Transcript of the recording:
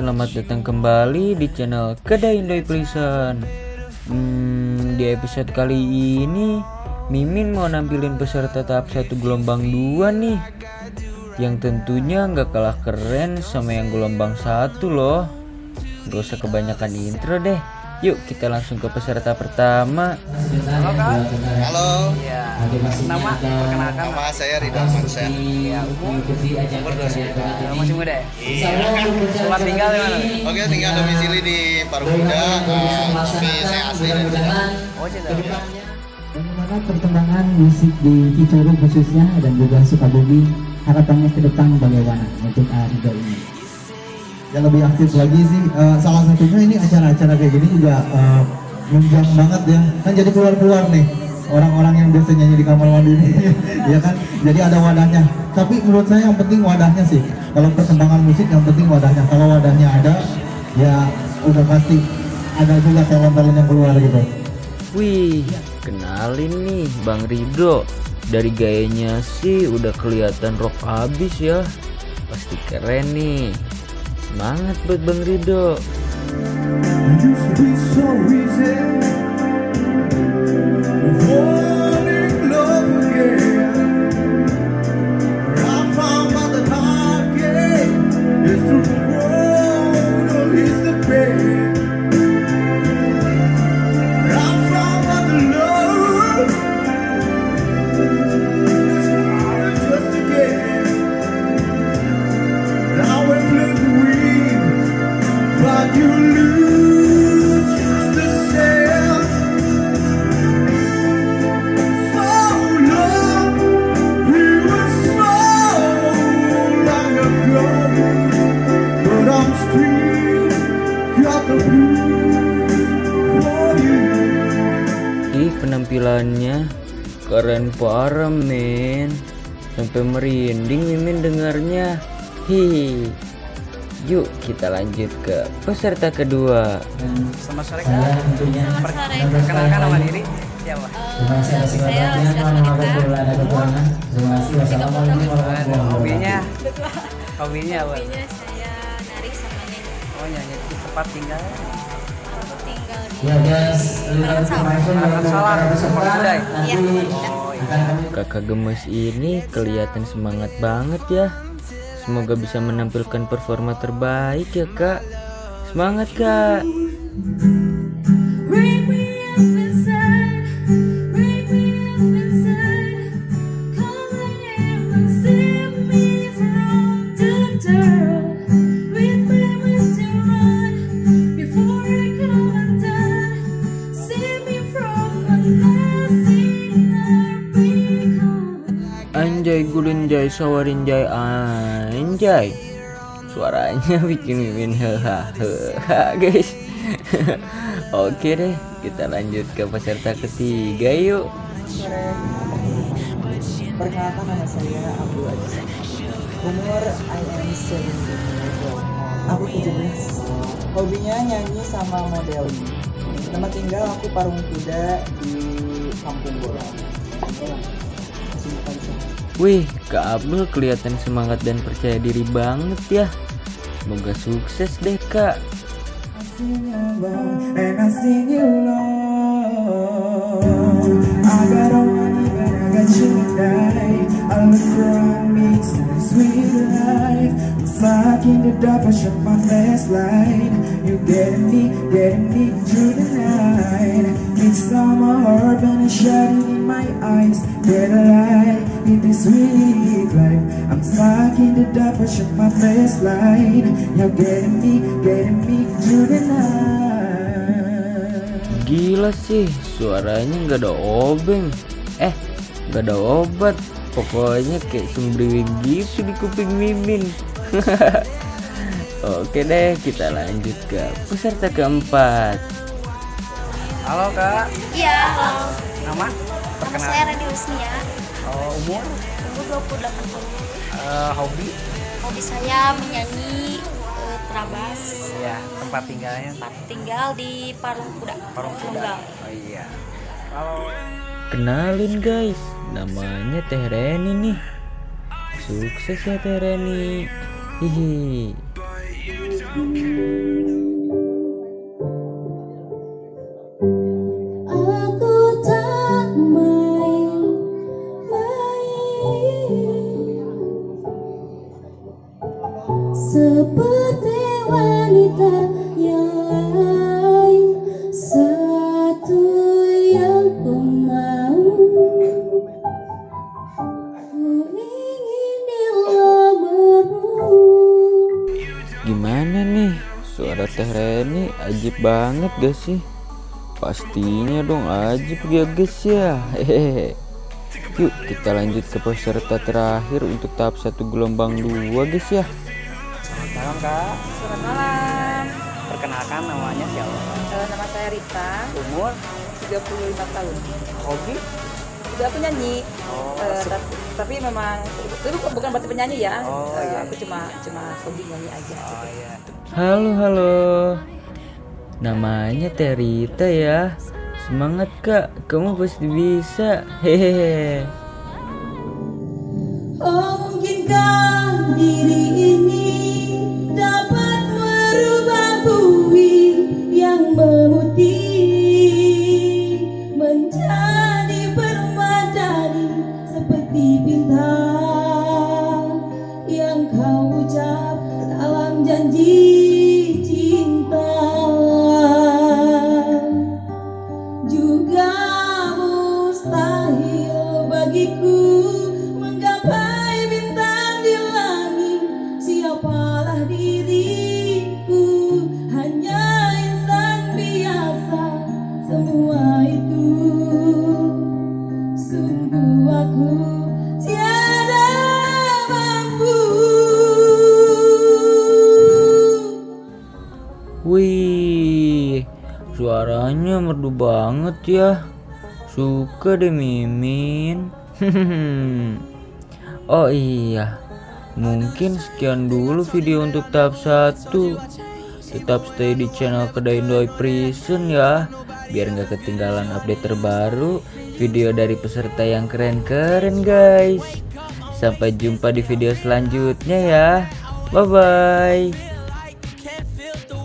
selamat datang kembali di channel Kedai N'Doy Present. Di episode kali ini Mimin mau nampilin peserta tahap 1 gelombang 2 nih, yang tentunya nggak kalah keren sama yang gelombang 1 loh. Gak usah kebanyakan intro deh, yuk kita langsung ke peserta pertama. Halo Kak. Halo ya. Nama, perkenalkan. Nama saya Ridwan Mansyah. Iya, umur 29. Masih muda ya? Iya. Tempat tinggal di mana? Oke, tinggal domisili di Parung Kuda. Tapi saya asli dari Cirebon. Oh, Cirebon. Bagaimana perkembangan musik di Cirebon khususnya dan juga Sukabumi? Harapannya ke depan bagaimana untuk Ridho ini? Ya, lebih aktif lagi sih. Salah satunya ini acara-acara kayak gini juga menjam banget ya. Kan jadi keluar-keluar nih orang-orang yang biasa nyanyi di kamar mandi ini ya kan, jadi ada wadahnya. Tapi menurut saya yang penting wadahnya sih, kalau perkembangan musik yang penting wadahnya. Kalau wadahnya ada, ya udah pasti ada juga talent-talent yang keluar gitu. Wih, kenalin nih Bang Ridho, dari gayanya sih udah kelihatan rock abis ya, pasti keren nih. Semangat buat Bang Ridho. Penampilannya keren parah men, sampai merinding Mimin dengarnya. Hi, yuk kita lanjut ke peserta kedua. Selamat sore Kak. Tentunya perkenalkan nama diri siapa? Saya Rita. Hobinya apa? Hobinya saya narik sama nyanyi. Oh, nyanyi. Di tempat tinggal? Ya guys, terang salam. Kakak gemes ini kelihatan semangat banget ya. Semoga bisa menampilkan performa terbaik ya Kak. Semangat Kak. Gulinjay sawarinjay anjay, suaranya bikin Mimin hahaha guys. Oke deh, kita lanjut ke peserta ketiga yuk. Perkenalkan nama saya Abu Aziz. Umur I am 17. Aku kejenis. Hobinya nyanyi sama modeling. Tempat tinggal aku Parung Kuda di kampung bola. Wih, Kak Abdul kelihatan semangat dan percaya diri banget ya. Semoga sukses deh Kak. Gila sih, suaranya nggak ada obeng. Nggak ada obat. Pokoknya kayak sumbriwing gitu di kuping Mimin. Oke deh, kita lanjut ke peserta keempat. Halo Kak. Iya, halo. Nama? Nama saya Radiusnia. Umur? Umur 28 tahun. Hobi? Hobi saya menyanyi terabas. Iya, tempat tinggalnya? Tempat tinggal di Parung Kuda. Parung Kuda. Oh iya. Halo. Kenalin guys, namanya Tere Nia nih. Sukses ya Tere Nia. Hihi. Seperti wanita yang lain, satu yang ku mau, ku ingin dilamar. Gimana nih, suara Teh Reni ajib banget gak sih? Pastinya dong ajib ya guys ya. Hehehe. Yuk kita lanjut ke peserta terakhir untuk tahap 1 gelombang 2 guys ya. Selamat malam Kak. Selamat malam. Perkenalkan namanya siapa? Nama saya Rita. Umur? 35 tahun. Hobi? Juga aku nyanyi. Tapi memang itu bukan berarti penyanyi ya. Aku cuma hobi nyanyi aja. Iya. Halo halo. Namanya Terita ya. Semangat Kak, kamu pasti bisa. Hehehe. Oh mungkinkah diri ini dapat merubah bumi yang memutih menjadi permadani seperti bintang yang kau ucap dalam janji cinta. Juga mustahil bagiku menggapai bintang di langit, siapalah diriku, hanya insan biasa, semua itu sungguh aku tiada mampu. Wih, suaranya merdu banget ya, suka deh Mimin. Oh iya, mungkin sekian dulu video untuk tahap 1. Tetap stay di channel Kedai N'Doy Present ya, biar nggak ketinggalan update terbaru video dari peserta yang keren-keren guys. Sampai jumpa di video selanjutnya ya. Bye bye.